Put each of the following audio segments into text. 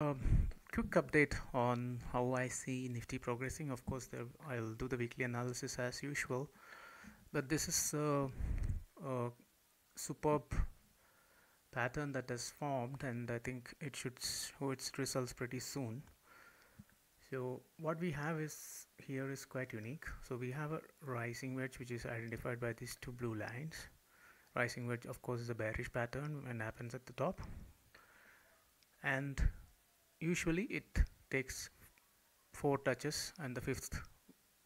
Quick update on how I see Nifty progressing. Of course, I'll do the weekly analysis as usual, but this is a superb pattern that has formed, and I think it should show its results pretty soon. So what we have is here is quite unique. So we have a rising wedge, which is identified by these two blue lines. Rising wedge, of course, is a bearish pattern and happens at the top, and usually it takes 4 touches and the 5th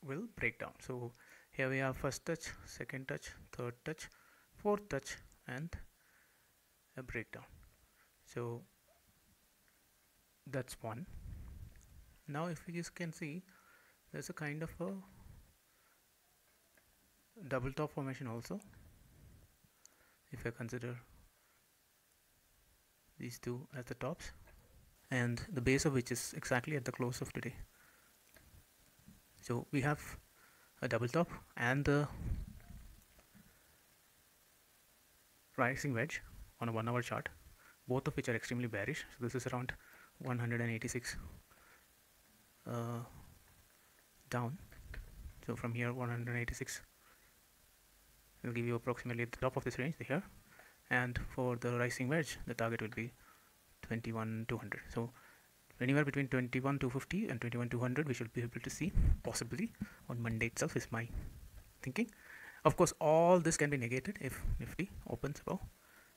will break down. So here we have first touch, second touch, third touch, fourth touch, and a breakdown. So that's one. Now if you just can see, there's a kind of a double top formation also. If I consider these two as the tops, and the base of which is exactly at the close of today. So we have a double top and the rising wedge on a 1-hour chart, both of which are extremely bearish. So this is around 186 down. So from here 186 will give you approximately at the top of this range here, and for the rising wedge the target will be 21,200. So anywhere between 21,250 and 21,200 we should be able to see, possibly on Monday itself, is my thinking. Of course, all this can be negated if Nifty opens above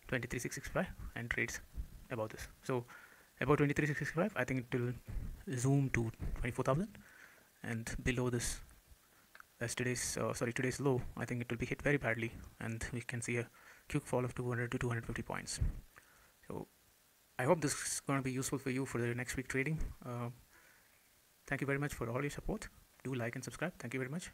23,665 and trades above this. So above 23,665, I think it will zoom to 24,000, and below this, as today's low, I think it will be hit very badly, and we can see a quick fall of 200 to 250 points. So I hope this is going to be useful for you for the next week trading. Thank you very much for all your support. Do like and subscribe. Thank you very much.